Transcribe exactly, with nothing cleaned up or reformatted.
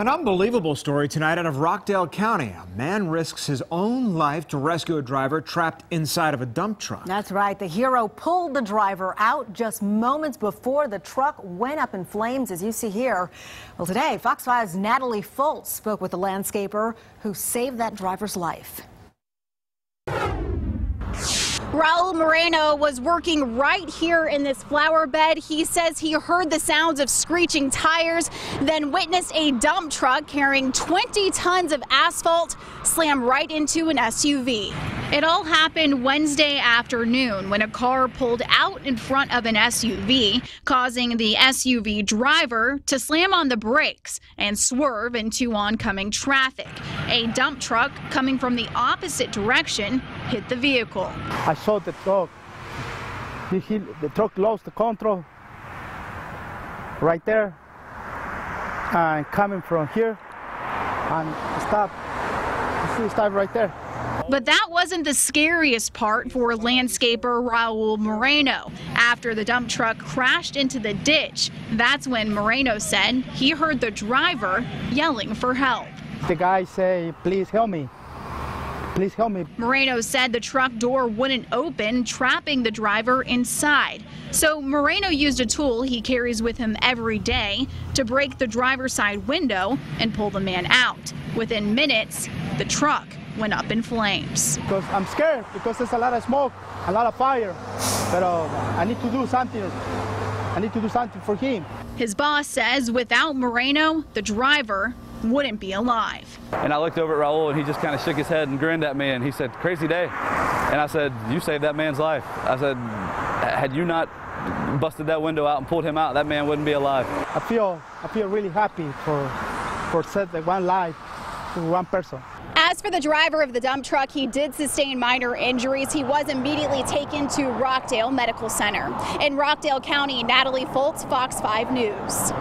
An unbelievable story tonight out of Rockdale County. A man risks his own life to rescue a driver trapped inside of a dump truck. That's right. The hero pulled the driver out just moments before the truck went up in flames, as you see here. Well, today, Fox five's Natalie Fultz spoke with the landscaper who saved that driver's life. Raul Moreno was working right here in this flower bed. He says he heard the sounds of screeching tires, then witnessed a dump truck carrying twenty tons of asphalt slam right into an S U V. It all happened Wednesday afternoon when a car pulled out in front of an S U V, causing the S U V driver to slam on the brakes and swerve into oncoming traffic. A dump truck coming from the opposite direction hit the vehicle. I saw the truck. He, he, the truck lost the control right there and coming from here and stopped. He stopped right there. But that wasn't the scariest part for landscaper Raul Moreno. After the dump truck crashed into the ditch, that's when Moreno said he heard the driver yelling for help. The guy said, "Please help me. Please help me." Moreno said the truck door wouldn't open, trapping the driver inside. So Moreno used a tool he carries with him every day to break the driver's side window and pull the man out. Within minutes, the truck went up in flames. Because I'm scared, because there's a lot of smoke, a lot of fire, but uh, I need to do something. I need to do something for him. His boss says without Moreno, the driver wouldn't be alive. And I looked over at Raul and he just kind of shook his head and grinned at me and he said, "Crazy day." And I said, "You saved that man's life." I said, "Had you not busted that window out and pulled him out, that man wouldn't be alive." I feel, I feel really happy for, for saving that one life to one person. As for the driver of the dump truck, he did sustain minor injuries. He was immediately taken to Rockdale Medical Center. In Rockdale County, Natalie Fultz, Fox five News.